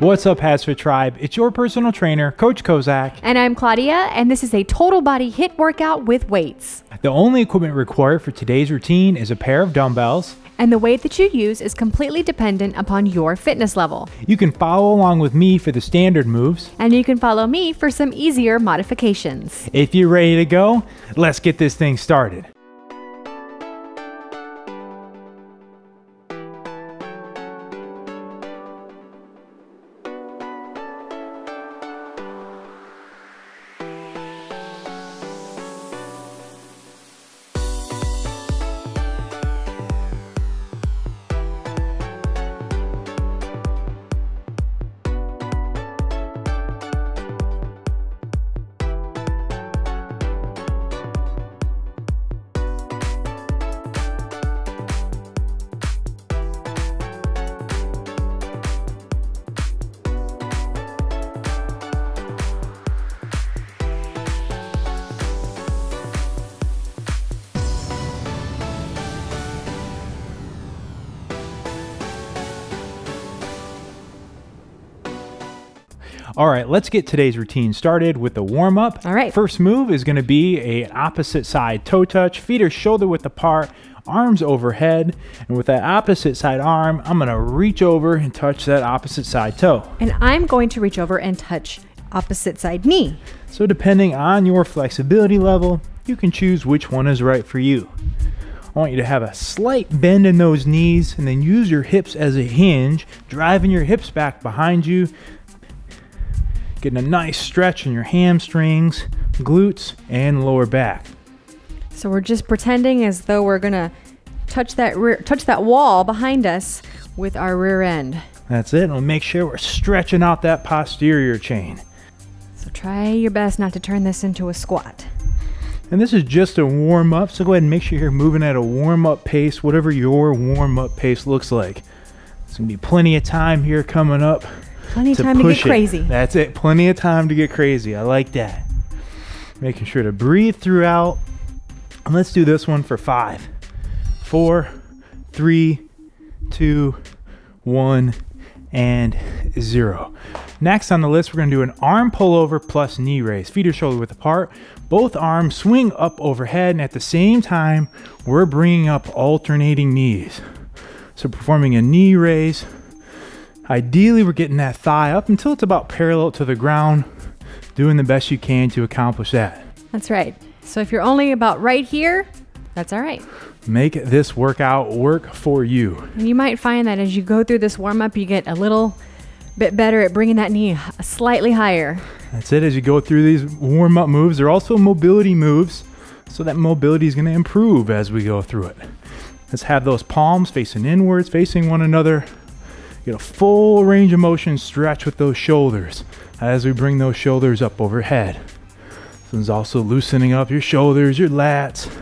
What's up, Hasfit Tribe? It's your personal trainer, Coach Kozak. And I'm Claudia, and this is a total body HIIT workout with weights. The only equipment required for today's routine is a pair of dumbbells, and the weight that you use is completely dependent upon your fitness level. You can follow along with me for the standard moves, and you can follow me for some easier modifications. If you're ready to go, let's get this thing started. All right, let's get today's routine started with the warm-up. All right. First move is gonna be an opposite side toe touch. Feet are shoulder width apart, arms overhead. And with that opposite side arm, I'm gonna reach over and touch that opposite side toe. And I'm going to reach over and touch opposite side knee. So depending on your flexibility level, you can choose which one is right for you. I want you to have a slight bend in those knees and then use your hips as a hinge, driving your hips back behind you, getting a nice stretch in your hamstrings, glutes, and lower back. So we're just pretending as though we're gonna touch that wall behind us with our rear end. That's it, and we'll make sure we're stretching out that posterior chain. So try your best not to turn this into a squat. And this is just a warm up, so go ahead and make sure you're moving at a warm up pace, whatever your warm up pace looks like. There's gonna be plenty of time here coming up. Plenty of time to get crazy. That's it. Plenty of time to get crazy. I like that. Making sure to breathe throughout. And let's do this one for 5, 4, 3, 2, 1, and 0. Next on the list, we're going to do an arm pullover plus knee raise. Feet are shoulder width apart. Both arms swing up overhead. And at the same time, we're bringing up alternating knees. So performing a knee raise. Ideally, we're getting that thigh up until it's about parallel to the ground, doing the best you can to accomplish that. That's right. So if you're only about right here, that's all right. Make this workout work for you. And you might find that as you go through this warm-up, you get a little bit better at bringing that knee slightly higher. That's it. As you go through these warm-up moves, they're also mobility moves, so that mobility is going to improve as we go through it. Let's have those palms facing inwards, facing one another. Get a full range of motion stretch with those shoulders as we bring those shoulders up overhead. This one's also loosening up your shoulders, your lats,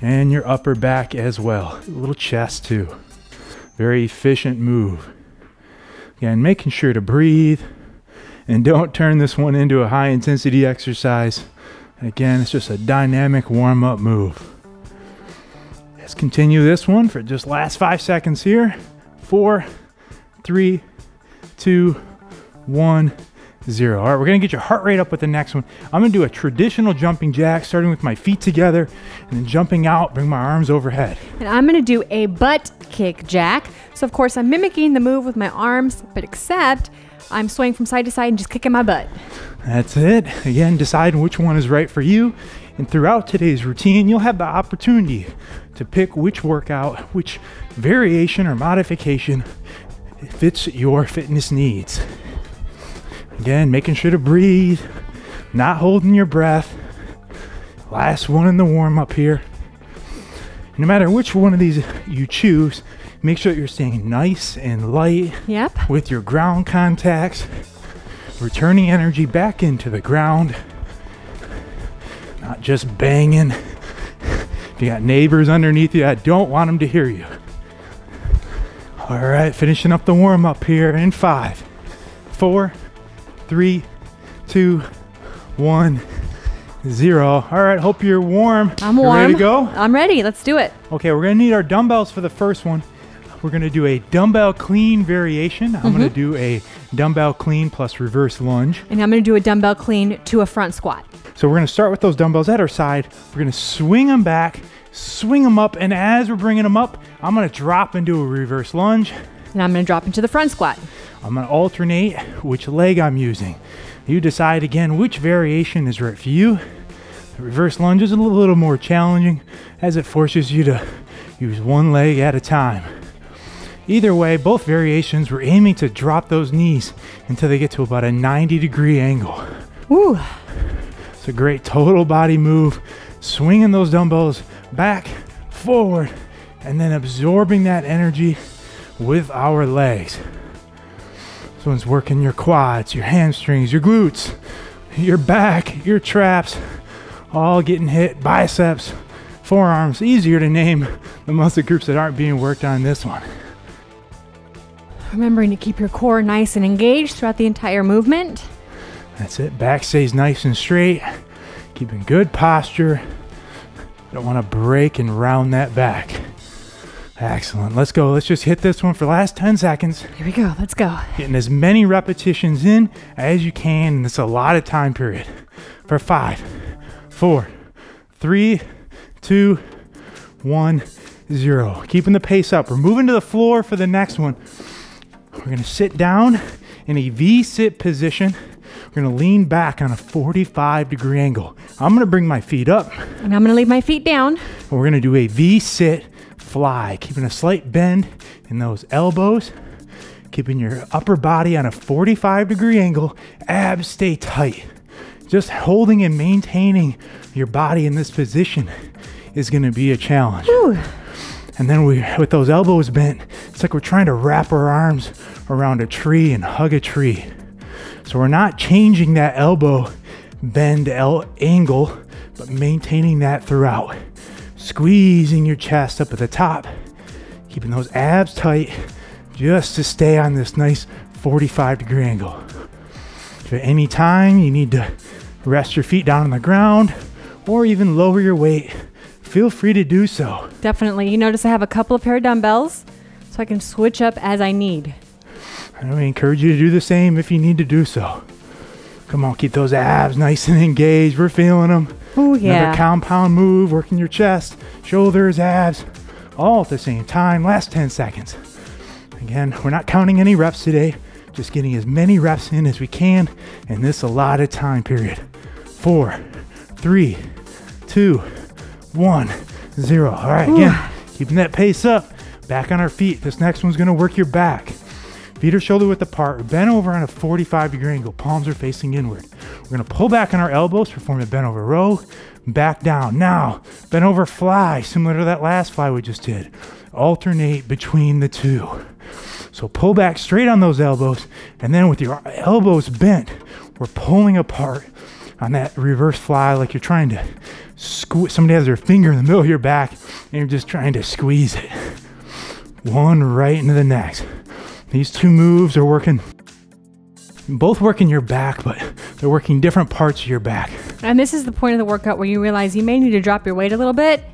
and your upper back as well. A little chest too. Very efficient move. Again, making sure to breathe and don't turn this one into a high intensity exercise. Again, it's just a dynamic warm-up move. Let's continue this one for just last 5 seconds here. 4, 3, 2, 1, 0. All right, we're gonna get your heart rate up with the next one. I'm gonna do a traditional jumping jack, starting with my feet together and then jumping out, bring my arms overhead. And I'm gonna do a butt kick jack. So of course I'm mimicking the move with my arms, but except I'm swaying from side to side and just kicking my butt. That's it. Again, decide which one is right for you. And throughout today's routine, you'll have the opportunity to pick which workout, which variation or modification fits your fitness needs. Again, making sure to breathe, not holding your breath. Last one in the warm-up here. No matter which one of these you choose, make sure that you're staying nice and light. Yep. With your ground contacts, returning energy back into the ground, not just banging. If you got neighbors underneath you, I don't want them to hear you. All right, finishing up the warm up here in 5, 4, 3, 2, 1, 0. All right, hope you're warm. I'm warm. Ready to go? I'm ready, let's do it. Okay, we're gonna need our dumbbells for the first one. We're gonna do a dumbbell clean variation. I'm gonna do a dumbbell clean plus reverse lunge. And I'm gonna do a dumbbell clean to a front squat. So we're gonna start with those dumbbells at our side. We're gonna swing them back, swing them up, and as we're bringing them up, I'm gonna drop into a reverse lunge. And I'm gonna drop into the front squat. I'm gonna alternate which leg I'm using. You decide again which variation is right for you. The reverse lunge is a little more challenging as it forces you to use one leg at a time. Either way, both variations, we're aiming to drop those knees until they get to about a 90-degree angle. Woo! It's a great total body move, swinging those dumbbells back, forward, and then absorbing that energy with our legs. This one's working your quads, your hamstrings, your glutes, your back, your traps, all getting hit, biceps, forearms, easier to name the muscle groups that aren't being worked on this one. Remembering to keep your core nice and engaged throughout the entire movement. That's it. Back stays nice and straight. Keeping good posture. Don't want to break and round that back. Excellent. Let's go. Let's just hit this one for the last 10 seconds. Here we go. Let's go. Getting as many repetitions in as you can in this allotted time period. For 5, 4, 3, 2, 1, 0. Keeping the pace up. We're moving to the floor for the next one. We're going to sit down in a V-sit position. We're going to lean back on a 45-degree angle. I'm going to bring my feet up. And I'm going to leave my feet down. We're going to do a V-sit fly, keeping a slight bend in those elbows, keeping your upper body on a 45-degree angle. Abs stay tight. Just holding and maintaining your body in this position is going to be a challenge. Whew. And then with those elbows bent, it's like we're trying to wrap our arms around a tree and hug a tree. So we're not changing that elbow bend angle, but maintaining that throughout. Squeezing your chest up at the top, keeping those abs tight, just to stay on this nice 45-degree angle. If at any time you need to rest your feet down on the ground or even lower your weight, feel free to do so. Definitely. You notice I have a couple of pair of dumbbells so I can switch up as I need. And we encourage you to do the same if you need to do so. Come on, keep those abs nice and engaged. We're feeling them. Oh, yeah. Another compound move, working your chest, shoulders, abs, all at the same time. Last 10 seconds. Again, we're not counting any reps today. Just getting as many reps in as we can in this allotted time period. 4, 3, 2, 1, 0. All right, again, keeping that pace up. Back on our feet. This next one's gonna work your back. Feet are shoulder width apart. Bent over on a 45-degree angle. Palms are facing inward. We're gonna pull back on our elbows, perform a bent over row. Back down. Now, bent over fly, similar to that last fly we just did. Alternate between the two. So pull back straight on those elbows, and then with your elbows bent, we're pulling apart on that reverse fly, like you're trying to squeeze, somebody has their finger in the middle of your back and you're just trying to squeeze it. One right into the next. These two moves are working, both working your back, but they're working different parts of your back. And this is the point of the workout where you realize you may need to drop your weight a little bit.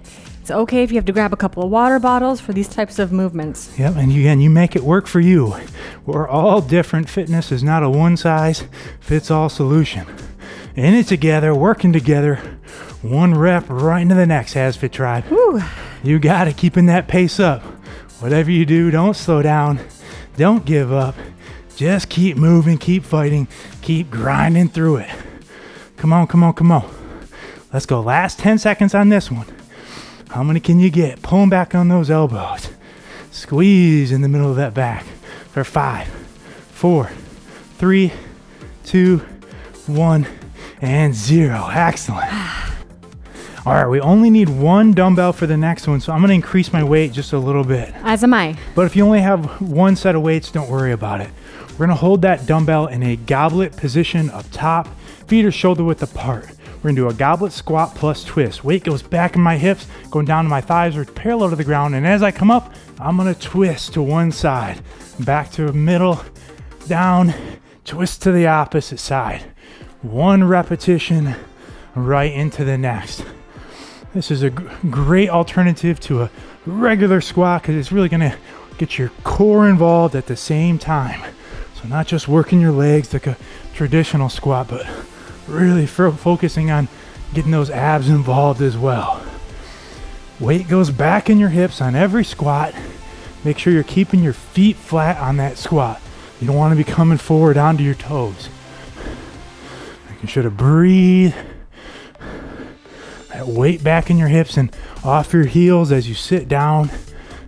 It's okay if you have to grab a couple of water bottles for these types of movements. Yep, and again, you make it work for you. We're all different. Fitness is not a one-size-fits-all solution. In it together, working together, one rep right into the next, Hasfit Tribe. Woo. You got it, keeping that pace up. Whatever you do, don't slow down, don't give up, just keep moving, keep fighting, keep grinding through it. Come on, come on, come on. Let's go, last 10 seconds on this one. How many can you get? Pulling back on those elbows. Squeeze in the middle of that back for 5, 4, 3, 2, 1, and 0. Excellent. All right, we only need one dumbbell for the next one, so I'm gonna increase my weight just a little bit. As am I. But if you only have one set of weights, don't worry about it. We're gonna hold that dumbbell in a goblet position up top, feet are shoulder width apart. We're gonna do a goblet squat plus twist. Weight goes back in my hips, going down to my thighs or parallel to the ground, and as I come up, I'm gonna twist to one side, back to the middle, down, twist to the opposite side. One repetition, right into the next. This is a great alternative to a regular squat because it's really gonna get your core involved at the same time. So not just working your legs like a traditional squat, but really focusing on getting those abs involved as well. Weight goes back in your hips on every squat. Make sure you're keeping your feet flat on that squat. You don't want to be coming forward onto your toes. Making sure to breathe. That weight back in your hips and off your heels as you sit down.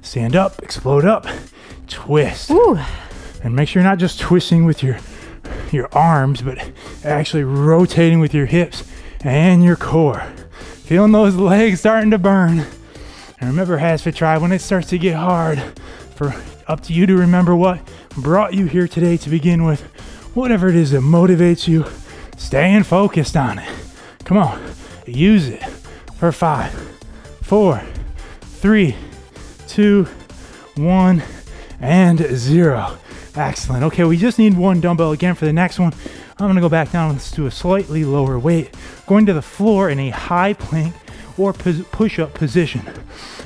Stand up, explode up, twist. Ooh. And make sure you're not just twisting with your arms, but actually rotating with your hips and your core. Feeling those legs starting to burn. And remember, Hasfit Tribe, when it starts to get hard, for up to you to remember what brought you here today to begin with. Whatever it is that motivates you, staying focused on it. Come on, use it. For 5, 4, 3, 2, 1, and 0. Excellent. Okay, we just need one dumbbell again for the next one. I'm gonna go back down to a slightly lower weight, going to the floor in a high plank or push-up position.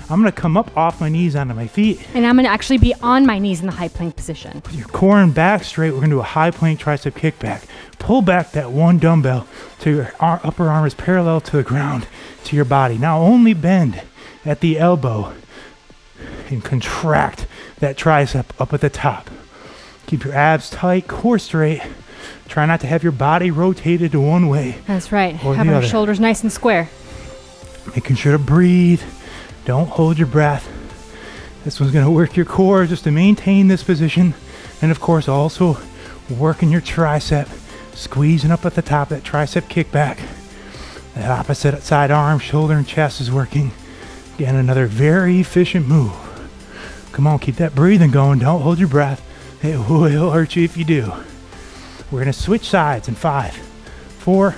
I'm gonna come up off my knees onto my feet. And I'm gonna actually be on my knees in the high plank position. With your core and back straight, we're gonna do a high plank tricep kickback. Pull back that one dumbbell till your upper arm is parallel to the ground, to your body. Now only bend at the elbow and contract that tricep up at the top. Keep your abs tight, core straight. Try not to have your body rotated to one way. That's right, having your shoulders nice and square. Making sure to breathe. Don't hold your breath. This one's gonna work your core just to maintain this position. And of course, also working your tricep, squeezing up at the top, that tricep kickback. That opposite side arm, shoulder and chest is working. Again, another very efficient move. Come on, keep that breathing going. Don't hold your breath. It will hurt you if you do. We're gonna switch sides in 5, 4,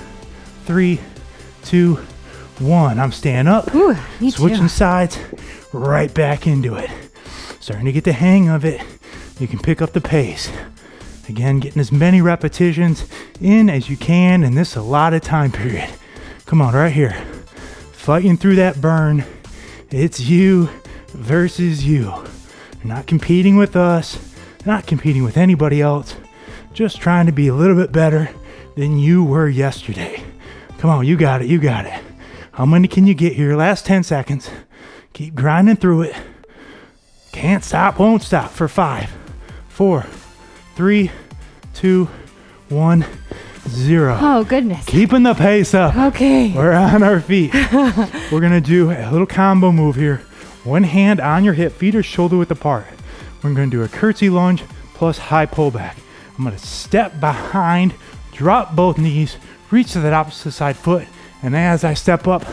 3, 2, 1. I'm staying up. Ooh, switching sides, right back into it. Starting to get the hang of it. You can pick up the pace. Again, getting as many repetitions in as you can in this allotted time period. Come on, right here. Fighting through that burn. It's you versus you. You're not competing with us, not competing with anybody else. Just trying to be a little bit better than you were yesterday. Come on, you got it, you got it. How many can you get here? Last 10 seconds. Keep grinding through it. Can't stop, won't stop. For 5, 4, 3, 2, 1, 0. Oh, goodness. Keeping the pace up. Okay. We're on our feet. We're gonna do a little combo move here. One hand on your hip, feet are shoulder width apart. We're gonna do a curtsy lunge plus high pullback. I'm gonna step behind, drop both knees, reach to that opposite side foot, and as I step up,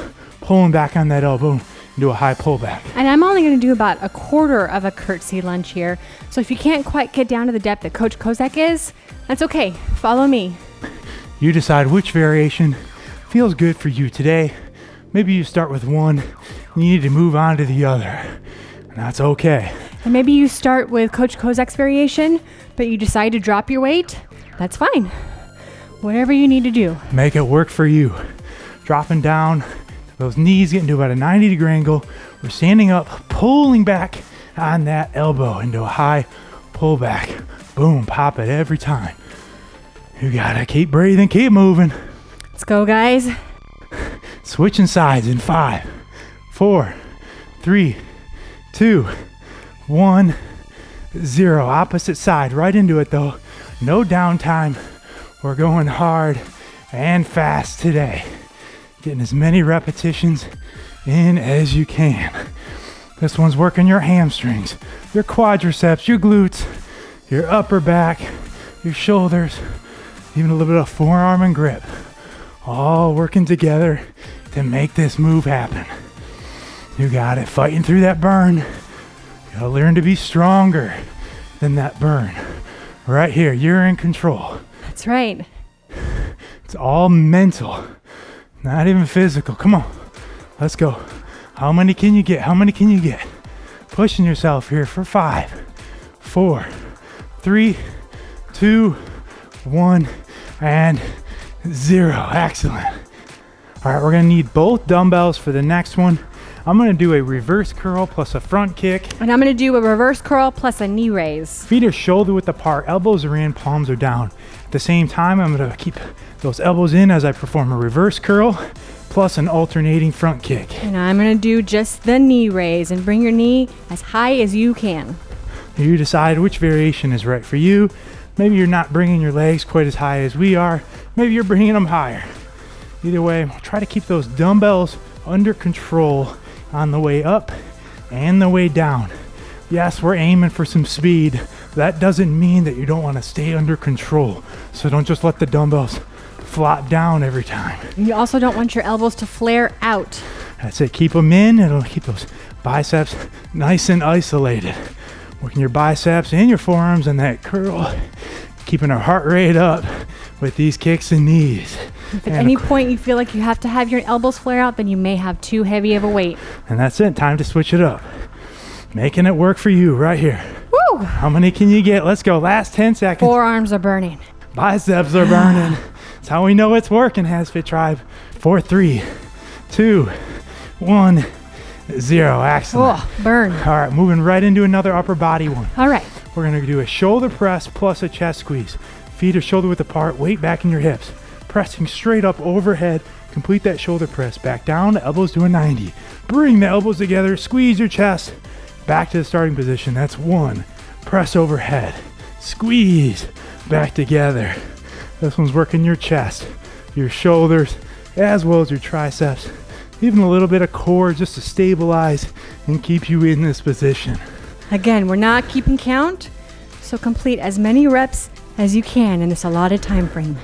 pulling back on that elbow and do a high pullback. And I'm only gonna do about a quarter of a curtsy lunge here. So if you can't quite get down to the depth that Coach Kozak is, that's okay, follow me. You decide which variation feels good for you today. Maybe you start with one, and you need to move on to the other, and that's okay. And maybe you start with Coach Kozak's variation, but you decide to drop your weight, that's fine. Whatever you need to do. Make it work for you. Dropping down, those knees getting to about a 90-degree angle. We're standing up, pulling back on that elbow into a high pullback. Boom, pop it every time. You gotta keep breathing, keep moving. Let's go, guys. Switching sides in 5, 4, 3, 2, 1, 0. Opposite side, right into it though. No downtime. We're going hard and fast today. Getting as many repetitions in as you can. This one's working your hamstrings, your quadriceps, your glutes, your upper back, your shoulders, even a little bit of forearm and grip. All working together to make this move happen. You got it, fighting through that burn. You gotta learn to be stronger than that burn. Right here, you're in control. That's right. It's all mental. Not even physical. Come on, let's go. How many can you get? How many can you get? Pushing yourself here for 5, 4, 3, 2, 1, and 0. Excellent. All right, we're gonna need both dumbbells for the next one. I'm gonna do a reverse curl plus a front kick. And I'm gonna do a reverse curl plus a knee raise. Feet are shoulder width apart, elbows are in, palms are down. At the same time, I'm gonna keep those elbows in as I perform a reverse curl plus an alternating front kick. And I'm gonna do just the knee raise and bring your knee as high as you can. You decide which variation is right for you. Maybe you're not bringing your legs quite as high as we are. Maybe you're bringing them higher. Either way, try to keep those dumbbells under control on the way up and the way down. Yes, we're aiming for some speed. That doesn't mean that you don't want to stay under control. So don't just let the dumbbells flop down every time. You also don't want your elbows to flare out. That's it. Keep them in. It'll keep those biceps nice and isolated. Working your biceps and your forearms and that curl, keeping our heart rate up with these kicks and knees. If at any point you feel like you have to have your elbows flare out, then you may have too heavy of a weight. And that's it, time to switch it up. Making it work for you right here. Woo! How many can you get? Let's go, last 10 seconds. Forearms are burning. Biceps are burning. That's how we know it's working, Hasfit Tribe. 4, 3, 2, 1. 0, excellent. Oh, burn. All right, moving right into another upper body one. All right. We're gonna do a shoulder press plus a chest squeeze. Feet are shoulder width apart, weight back in your hips. Pressing straight up overhead, complete that shoulder press. Back down, elbows to a 90. Bring the elbows together, squeeze your chest. Back to the starting position, that's 1. Press overhead, squeeze, back together. This one's working your chest, your shoulders, as well as your triceps. Even a little bit of core just to stabilize and keep you in this position. Again, we're not keeping count, so complete as many reps as you can in this allotted time frame.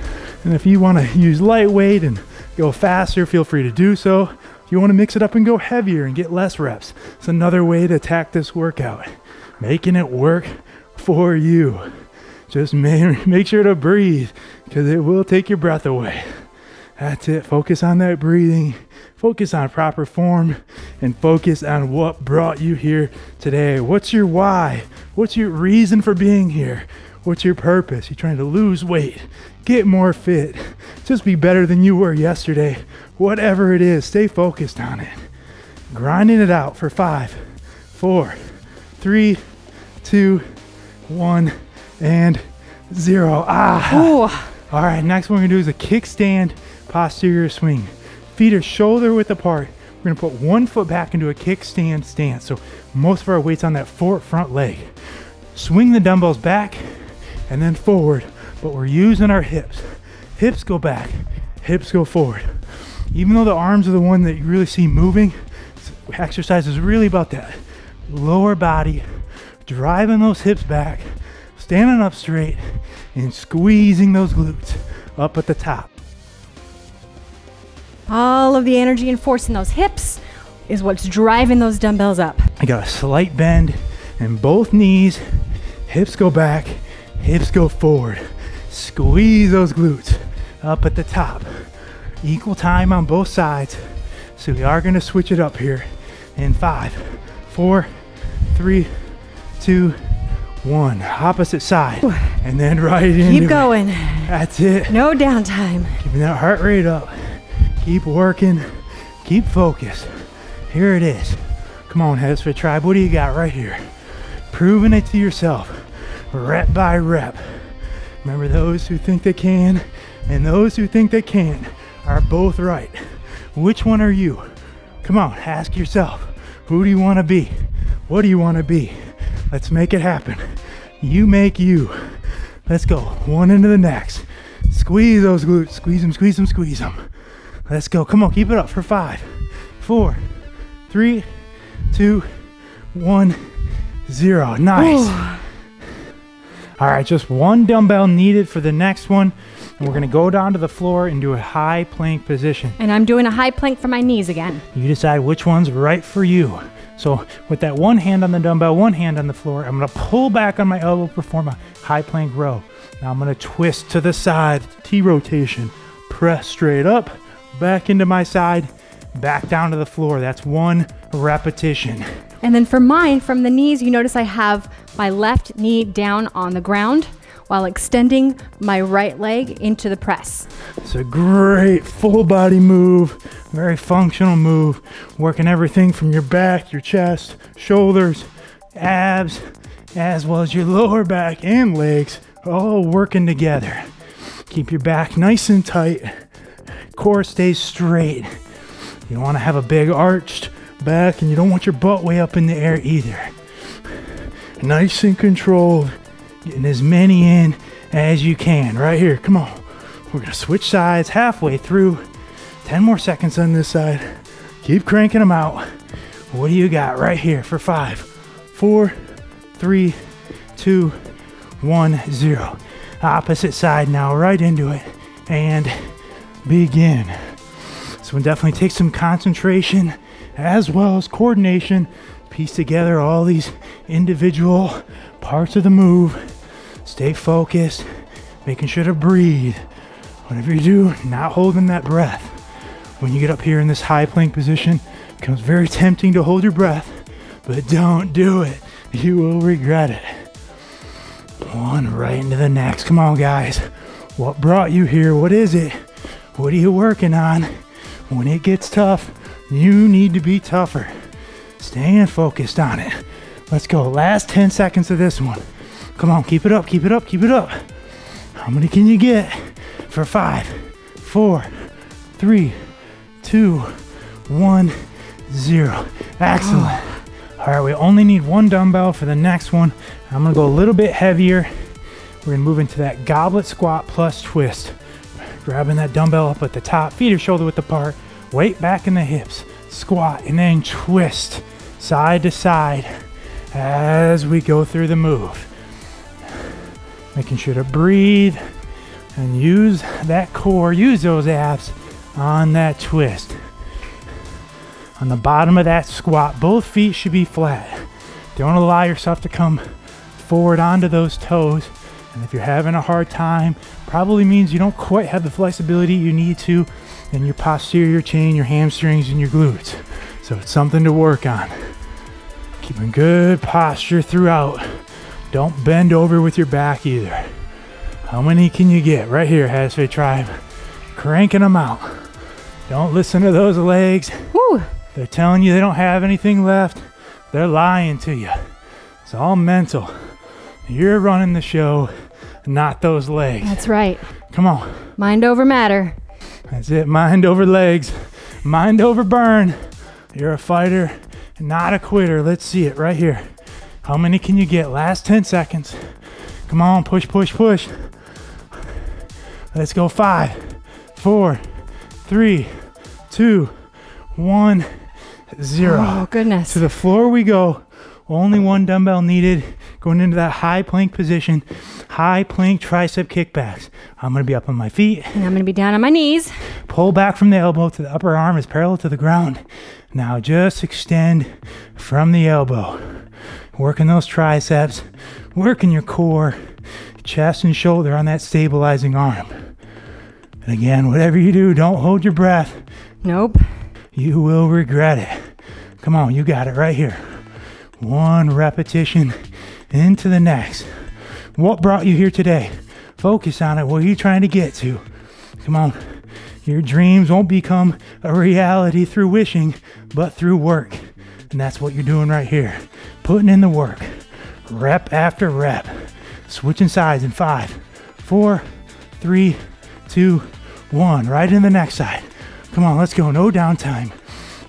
And if you want to use lightweight and go faster, feel free to do so. If you want to mix it up and go heavier and get less reps, it's another way to attack this workout. Making it work for you. Just make sure to breathe, because it will take your breath away. That's it, focus on that breathing. Focus on proper form and focus on what brought you here today. What's your why? What's your reason for being here? What's your purpose? You're trying to lose weight, get more fit, just be better than you were yesterday. Whatever it is, stay focused on it. Grinding it out for 5, 4, 3, 2, 1, and 0. Ah. Ooh. All right, next one we're gonna do is a kickstand posterior swing. Feet are shoulder width apart. We're gonna put one foot back into a kickstand stance. So most of our weight's on that front leg. Swing the dumbbells back and then forward, but we're using our hips. Hips go back, hips go forward. Even though the arms are the one that you really see moving, exercise is really about that lower body, driving those hips back, standing up straight, and squeezing those glutes up at the top. All of the energy and force in those hips is what's driving those dumbbells up. I got a slight bend in both knees, hips go back, hips go forward. Squeeze those glutes up at the top. Equal time on both sides. So we are gonna switch it up here in 5, 4, 3, 2, 1. Opposite side, and then right in. Keep going. That's it. No downtime. Keeping that heart rate up. Keep working, keep focused. Here it is. Come on, Hasfit Tribe, what do you got right here? Proving it to yourself, rep by rep. Remember, those who think they can and those who think they can't are both right. Which one are you? Come on, ask yourself, who do you wanna be? What do you wanna be? Let's make it happen. You make you. Let's go, one into the next. Squeeze those glutes, squeeze them, squeeze them, squeeze them. Let's go, come on, keep it up for 5, 4, 3, 2, 1, 0. Nice. Ooh. All right, just one dumbbell needed for the next one. And we're gonna go down to the floor and do a high plank position. And I'm doing a high plank for my knees again. You decide which one's right for you. So with that one hand on the dumbbell, one hand on the floor, I'm gonna pull back on my elbow, perform a high plank row. Now I'm gonna twist to the side, T rotation, press straight up, back into my side, back down to the floor. That's one repetition. And then for mine, from the knees, you notice I have my left knee down on the ground while extending my right leg into the press. It's a great full body move, very functional move, working everything from your back, your chest, shoulders, abs, as well as your lower back and legs, all working together. Keep your back nice and tight, core stays straight. You don't want to have a big arched back, and you don't want your butt way up in the air either. Nice and controlled, getting as many in as you can. Right here, come on. We're gonna switch sides halfway through. 10 more seconds on this side. Keep cranking them out. What do you got right here for 5, 4, 3, 2, 1, 0. Opposite side now, right into it, and begin. This one definitely takes some concentration as well as coordination. Piece together all these individual parts of the move. Stay focused, making sure to breathe. Whatever you do, not holding that breath. When you get up here in this high plank position, it becomes very tempting to hold your breath, but don't do it. You will regret it. One right into the next. Come on, guys. What brought you here? What is it? What are you working on? When it gets tough, you need to be tougher. Staying focused on it. Let's go. Last 10 seconds of this one. Come on, keep it up, keep it up, keep it up. How many can you get? For 5, 4, 3, 2, 1, 0. Excellent. All right, we only need one dumbbell for the next one. I'm gonna go a little bit heavier. We're gonna move into that goblet squat plus twist. Grabbing that dumbbell up at the top, feet are shoulder width apart, weight back in the hips, squat, and then twist side to side as we go through the move. Making sure to breathe and use that core, use those abs on that twist. On the bottom of that squat, both feet should be flat. Don't allow yourself to come forward onto those toes. And if you're having a hard time, probably means you don't quite have the flexibility you need to in your posterior chain, your hamstrings, and your glutes. So it's something to work on. Keeping good posture throughout. Don't bend over with your back either. How many can you get? Right here, Hasfit Tribe. Cranking them out. Don't listen to those legs. Woo. They're telling you they don't have anything left. They're lying to you. It's all mental. You're running the show, not those legs. That's right. Come on. Mind over matter. That's it. Mind over legs. Mind over burn. You're a fighter, not a quitter. Let's see it right here. How many can you get? Last 10 seconds. Come on. Push, push, push. Let's go. 5, 4, 3, 2, 1, 0. Oh, goodness. To the floor we go. Only one dumbbell needed. Going into that high plank position, high plank tricep kickbacks. I'm gonna be up on my feet. And I'm gonna be down on my knees. Pull back from the elbow to the upper arm is parallel to the ground. Now just extend from the elbow. Working those triceps, working your core, chest and shoulder on that stabilizing arm. And again, whatever you do, don't hold your breath. Nope. You will regret it. Come on, you got it right here. One repetition into the next. What brought you here today? Focus on it. What are you trying to get to? Come on. Your dreams won't become a reality through wishing, but through work. And that's what you're doing right here. Putting in the work. Rep after rep. Switching sides in 5, 4, 3, 2, 1. Right in the next side. Come on, let's go. No downtime.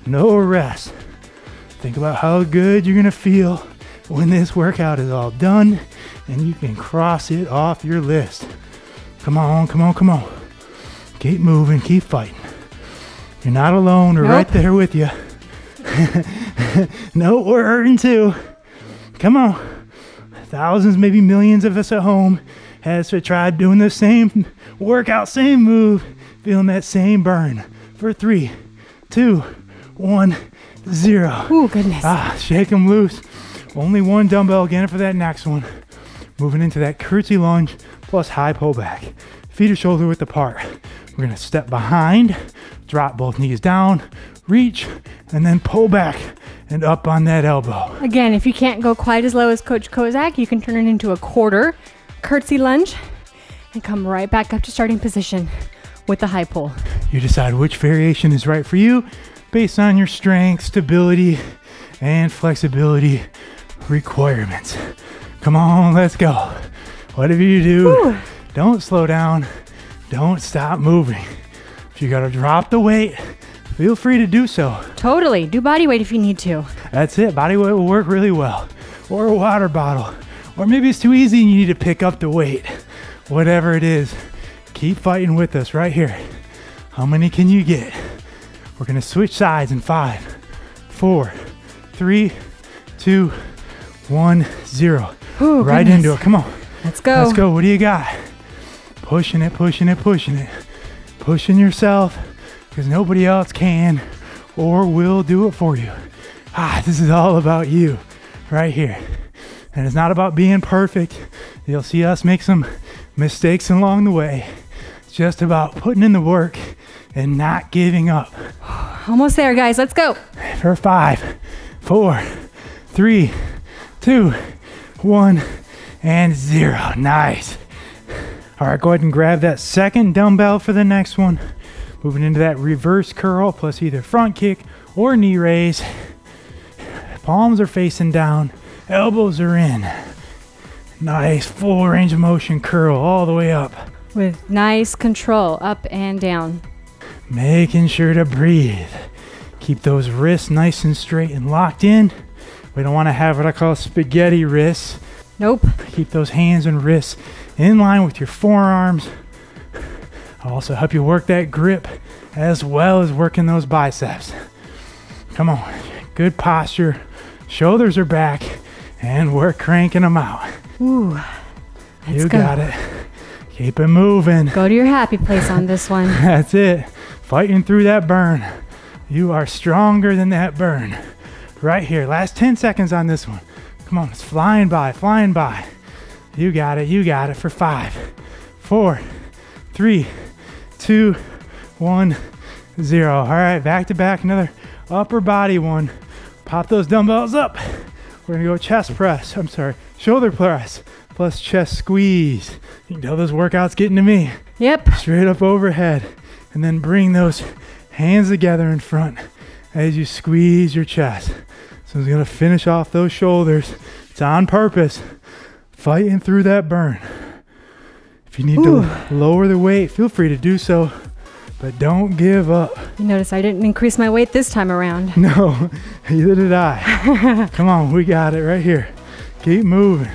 No rest. Think about how good you're gonna feel when this workout is all done and you can cross it off your list. Come on, come on, come on. Keep moving, keep fighting. You're not alone. We're right there with you. No, we're hurting too. Come on. Thousands, maybe millions of us at home has tried doing the same workout, same move, feeling that same burn for 3, 2, 1, 0. Oh, goodness. Ah, shake them loose. Only one dumbbell again for that next one. Moving into that curtsy lunge plus high pullback. Feet are shoulder width apart. We're gonna step behind, drop both knees down, reach, and then pull back and up on that elbow. Again, if you can't go quite as low as Coach Kozak, you can turn it into a quarter curtsy lunge, and come right back up to starting position with the high pull. You decide which variation is right for you based on your strength, stability, and flexibility requirements. Come on, let's go. Whatever you do, ooh, don't slow down, don't stop moving. If you gotta drop the weight, feel free to do so. Totally, do body weight if you need to. That's it, body weight will work really well. Or a water bottle, or maybe it's too easy and you need to pick up the weight. Whatever it is, keep fighting with us right here. How many can you get? We're gonna switch sides in 5, 4, 3, 2, 1, 0. Ooh, right goodness. Into it, come on. Let's go. Let's go, what do you got? Pushing it, pushing it, pushing it. Pushing yourself, because nobody else can or will do it for you. Ah, this is all about you, right here. And it's not about being perfect. You'll see us make some mistakes along the way. It's just about putting in the work and not giving up. Almost there, guys, let's go. For 5, 4, 3, 2, 1. And 0, nice. All right, go ahead and grab that second dumbbell for the next one. Moving into that reverse curl, plus either front kick or knee raise. Palms are facing down, elbows are in. Nice full range of motion curl all the way up. With nice control, up and down. Making sure to breathe. Keep those wrists nice and straight and locked in. We don't wanna have what I call spaghetti wrists. Nope. Keep those hands and wrists in line with your forearms. I'll also help you work that grip as well as working those biceps. Come on, good posture. Shoulders are back and we're cranking them out. Ooh, let's go. Got it. Keep it moving. Go to your happy place on this one. That's it. Fighting through that burn. You are stronger than that burn. Right here, last 10 seconds on this one. Come on, it's flying by, flying by. You got it for 5, 4, 3, 2, 1, 0. All right, back to back, another upper body one. Pop those dumbbells up. We're gonna go chest press, I'm sorry, shoulder press, plus chest squeeze. You can tell those workouts getting to me. Yep. Straight up overhead, and then bring those hands together in front as you squeeze your chest. So it's gonna finish off those shoulders. It's on purpose. Fighting through that burn. If you need ooh, to lower the weight, feel free to do so, but don't give up. You notice I didn't increase my weight this time around. No, neither did I. Come on, we got it right here. Keep moving.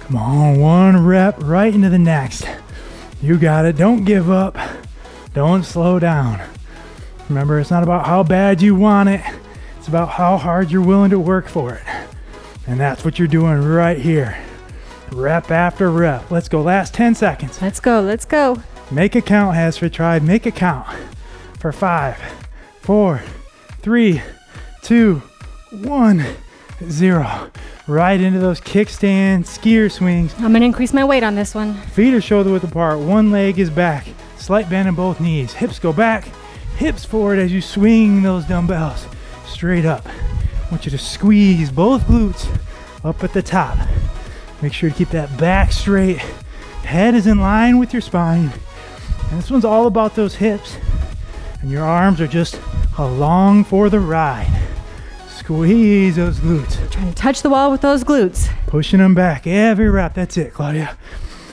Come on, one rep right into the next. You got it, don't give up. Don't slow down. Remember, it's not about how bad you want it. It's about how hard you're willing to work for it. And that's what you're doing right here. Rep after rep. Let's go, last 10 seconds. Let's go, let's go. Make a count, Hasfit Tribe, make a count. For 5, 4, 3, 2, 1, 0. Right into those kickstand skier swings. I'm gonna increase my weight on this one. Feet are shoulder width apart, one leg is back. Slight bend in both knees. Hips go back, hips forward as you swing those dumbbells. Straight up. I want you to squeeze both glutes up at the top. Make sure to keep that back straight. Head is in line with your spine. And this one's all about those hips. And your arms are just along for the ride. Squeeze those glutes. I'm trying to touch the wall with those glutes. Pushing them back every rep. That's it, Claudia.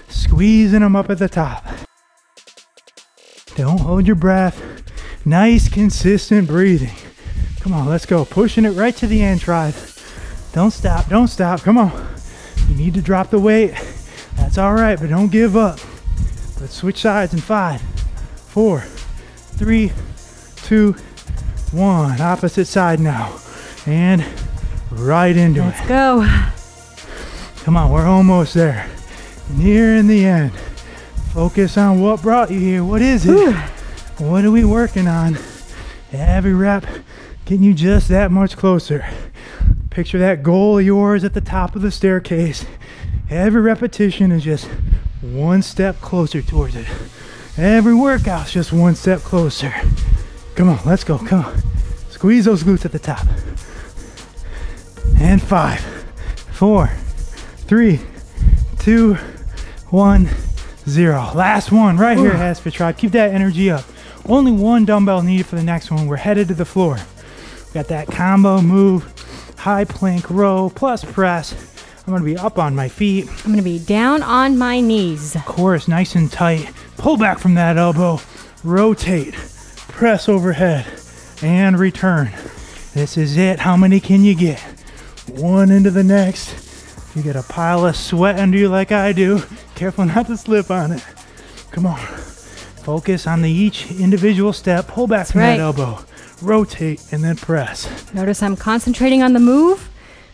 Squeezing them up at the top. Don't hold your breath. Nice, consistent breathing. Come on, let's go. Pushing it right to the end, Tribe. Don't stop, don't stop. Come on. You need to drop the weight. That's all right, but don't give up. Let's switch sides in 5, 4, 3, 2, 1. Opposite side now. And right into it. Let's go. Come on, we're almost there. Nearing the end. Focus on what brought you here. What is it? Ooh. What are we working on? Every rep. Getting you just that much closer. Picture that goal of yours at the top of the staircase. Every repetition is just one step closer towards it. Every workout's just one step closer. Come on, let's go, come on. Squeeze those glutes at the top. And 5, 4, 3, 2, 1, 0. Last one right here, Hasfit Tribe. Keep that energy up. Only one dumbbell needed for the next one. We're headed to the floor. We got that combo move, high plank row plus press. I'm gonna be up on my feet. I'm gonna be down on my knees. Core is nice and tight. Pull back from that elbow, rotate, press overhead, and return. This is it. How many can you get? One into the next. You get a pile of sweat under you like I do. Careful not to slip on it. Come on. Focus on the each individual step. Pull back from that elbow. Rotate and then press. Notice I'm concentrating on the move,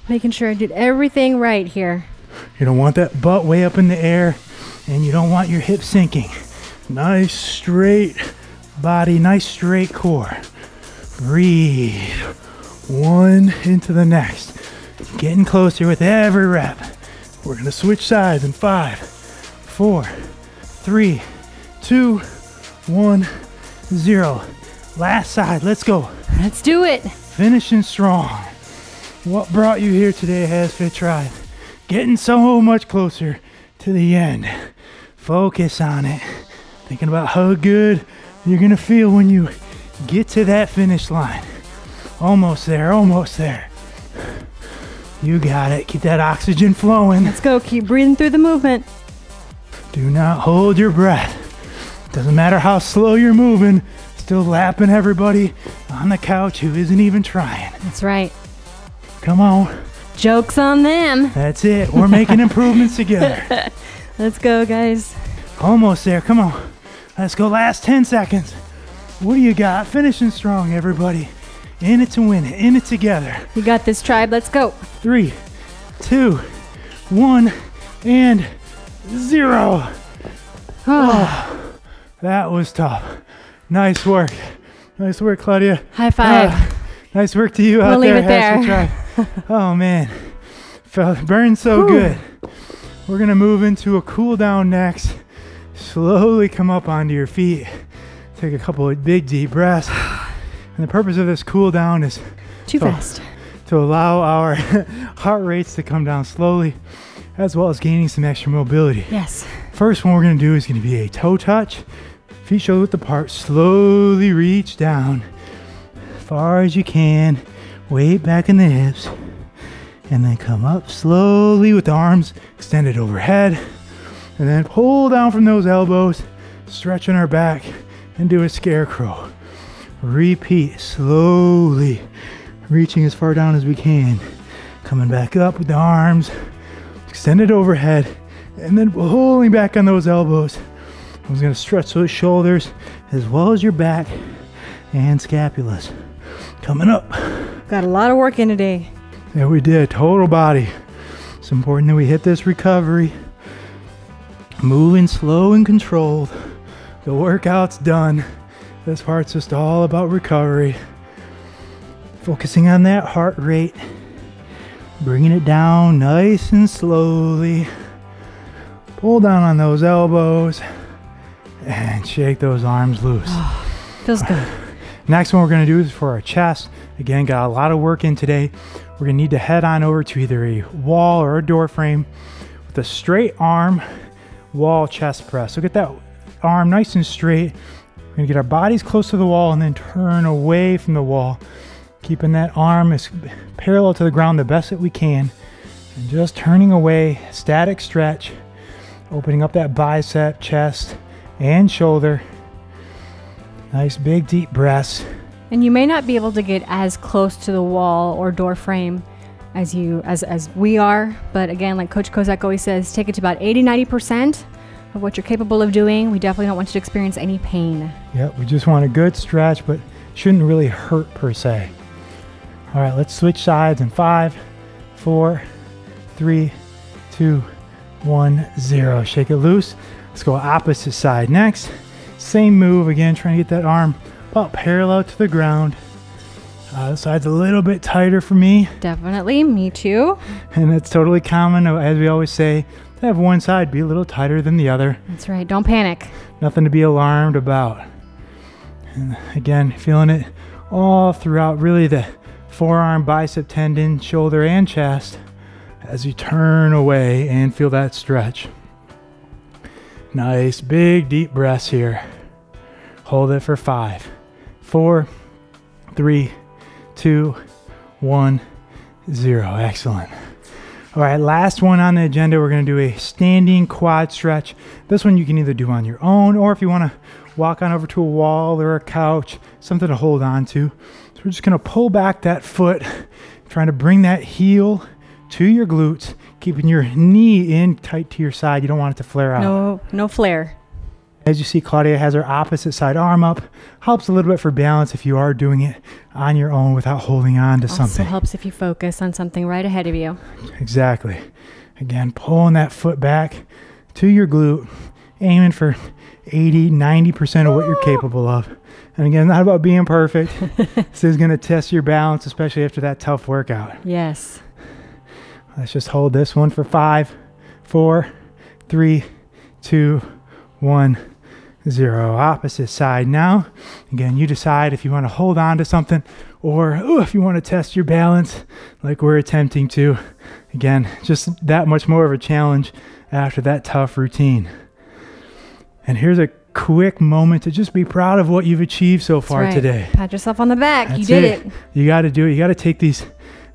making sure I did everything right here. You don't want that butt way up in the air, and you don't want your hips sinking. Nice straight body, nice straight core. Breathe. One into the next. Getting closer with every rep. We're gonna switch sides in 5, 4, 3, 2, 1, 0. Last side, let's go. Let's do it. Finishing strong. What brought you here today, Hasfit Tribe? Getting so much closer to the end. Focus on it. Thinking about how good you're gonna feel when you get to that finish line. Almost there, almost there. You got it. Keep that oxygen flowing. Let's go. Keep breathing through the movement. Do not hold your breath. Doesn't matter how slow you're moving. Still lapping everybody on the couch who isn't even trying. That's right. Come on. Joke's on them. That's it. We're making improvements together. Let's go, guys. Almost there. Come on. Let's go. Last 10 seconds. What do you got? Finishing strong, everybody. In it to win it. In it together. You got this, Tribe. Let's go. 3, 2, 1, and 0. Oh, that was tough. Nice work. Nice work, Claudia. High five. Nice work to you out there. We'll leave it there. Oh, man. Felt burned so good. We're going to move into a cool down next. Slowly come up onto your feet. Take a couple of big, deep breaths. And the purpose of this cool down is to allow our heart rates to come down slowly, as well as gaining some extra mobility. Yes. First one we're gonna do is gonna be a toe touch. Feet shoulder width apart, slowly reach down, as far as you can, weight back in the hips, and then come up slowly with the arms extended overhead, and then pull down from those elbows, stretching our back, and do a scarecrow. Repeat slowly, reaching as far down as we can, coming back up with the arms extended overhead, and then pulling back on those elbows. I'm going to stretch those shoulders as well as your back and scapulas. Coming up, got a lot of work in today. Yeah, we did. Total body. It's important that we hit this recovery, moving slow and controlled. The workout's done. This part's just all about recovery. Focusing on that heart rate. Bringing it down nice and slowly. Pull down on those elbows. And shake those arms loose. Oh, feels good. Next one we're going to do is for our chest. Again, got a lot of work in today. We're going to need to head on over to either a wall or a door frame with a straight arm wall chest press. So get that arm nice and straight. We're gonna get our bodies close to the wall and then turn away from the wall, keeping that arm as parallel to the ground the best that we can, and just turning away, static stretch, opening up that bicep, chest, and shoulder. Nice big deep breaths. And you may not be able to get as close to the wall or door frame as we are, but again, like Coach Kozak always says, take it to about 80–90%. Of what you're capable of doing. We definitely don't want you to experience any pain. Yep, we just want a good stretch, but shouldn't really hurt per se. All right, let's switch sides in 5, 4, 3, 2, 1, 0. Shake it loose. Let's go opposite side next. Same move again, trying to get that arm about parallel to the ground. This side's a little bit tighter for me. Definitely, me too. And that's totally common, as we always say, have one side be a little tighter than the other. That's right. Don't panic. Nothing to be alarmed about. And again, feeling it all throughout, really the forearm, bicep tendon, shoulder, and chest as you turn away and feel that stretch. Nice, big, deep breaths here. Hold it for 5, 4, 3, 2, 1, 0. Excellent. All right, last one on the agenda. We're gonna do a standing quad stretch. This one you can either do on your own, or if you wanna walk on over to a wall or a couch, something to hold on to. So we're just gonna pull back that foot, trying to bring that heel to your glutes, keeping your knee in tight to your side. You don't want it to flare out. No flare. As you see, Claudia has her opposite side arm up. Helps a little bit for balance if you are doing it on your own without holding on to something. Also helps if you focus on something right ahead of you. Exactly. Again, pulling that foot back to your glute, aiming for 80, 90% of what you're capable of. And again, not about being perfect. This is going to test your balance, especially after that tough workout. Yes. Let's just hold this one for 5, 4, 3, 2, 1, 0. Opposite side now. Again, you decide if you want to hold on to something or if you want to test your balance like we're attempting to. Again, just that much more of a challenge after that tough routine. And here's a quick moment to just be proud of what you've achieved so far today. Pat yourself on the back. That's you did it. You got to do it. You got to take these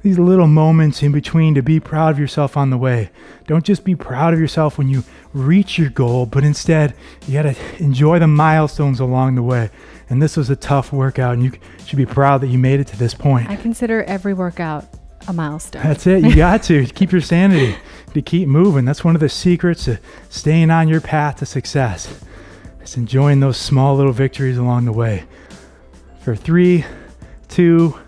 little moments in between to be proud of yourself on the way. Don't just be proud of yourself when you reach your goal, but instead you gotta enjoy the milestones along the way. And this was a tough workout, and you should be proud that you made it to this point. I consider every workout a milestone. That's it. You got to keep your sanity, to keep moving. That's one of the secrets to staying on your path to success. It's enjoying those small little victories along the way. For 3, 2,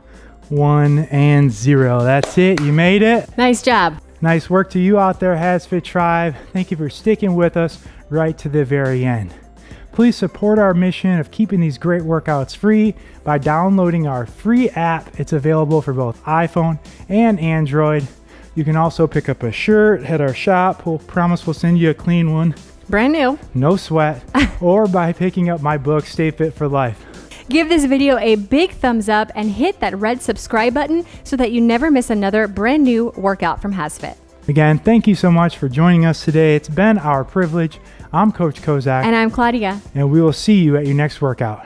1, and 0. That's it. You made it. Nice job. Nice work to you out there, Hasfit Tribe. Thank you for sticking with us right to the very end. Please support our mission of keeping these great workouts free by downloading our free app. It's available for both iPhone and Android. You can also pick up a shirt at our shop. We'll promise we'll send you a clean one. Brand new. No sweat. Or by picking up my book, Stay Fit for Life. Give this video a big thumbs up and hit that red subscribe button so that you never miss another brand new workout from Hasfit. Again, thank you so much for joining us today. It's been our privilege. I'm Coach Kozak. And I'm Claudia. And we will see you at your next workout.